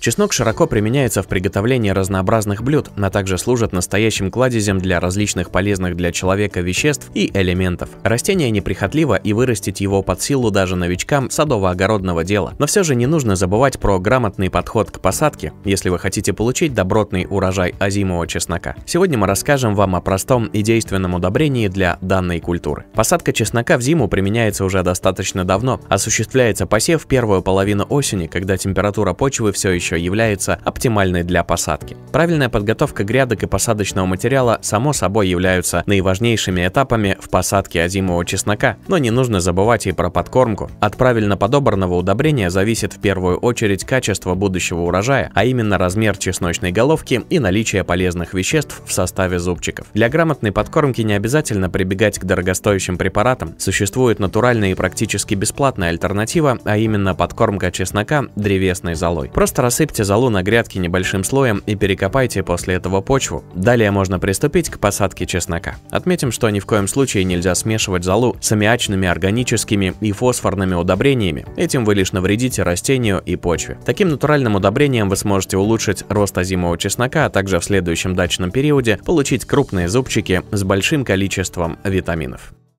Чеснок широко применяется в приготовлении разнообразных блюд, а также служит настоящим кладезем для различных полезных для человека веществ и элементов. Растение неприхотливо, и вырастить его под силу даже новичкам садово-огородного дела. Но все же не нужно забывать про грамотный подход к посадке, если вы хотите получить добротный урожай озимого чеснока. Сегодня мы расскажем вам о простом и действенном удобрении для данной культуры. Посадка чеснока в зиму применяется уже достаточно давно. Осуществляется посев в первую половину осени, когда температура почвы все еще является оптимальной для посадки. Правильная подготовка грядок и посадочного материала само собой являются наиважнейшими этапами в посадке озимого чеснока, но не нужно забывать и про подкормку. От правильно подобранного удобрения зависит в первую очередь качество будущего урожая, а именно размер чесночной головки и наличие полезных веществ в составе зубчиков. Для грамотной подкормки не обязательно прибегать к дорогостоящим препаратам. Существует натуральная и практически бесплатная альтернатива, а именно подкормка чеснока древесной золой. Просто рассыпьте золу на грядке небольшим слоем и перекопайте после этого почву. Далее можно приступить к посадке чеснока. Отметим, что ни в коем случае нельзя смешивать золу с аммиачными, органическими и фосфорными удобрениями. Этим вы лишь навредите растению и почве. Таким натуральным удобрением вы сможете улучшить рост озимого чеснока, а также в следующем дачном периоде получить крупные зубчики с большим количеством витаминов.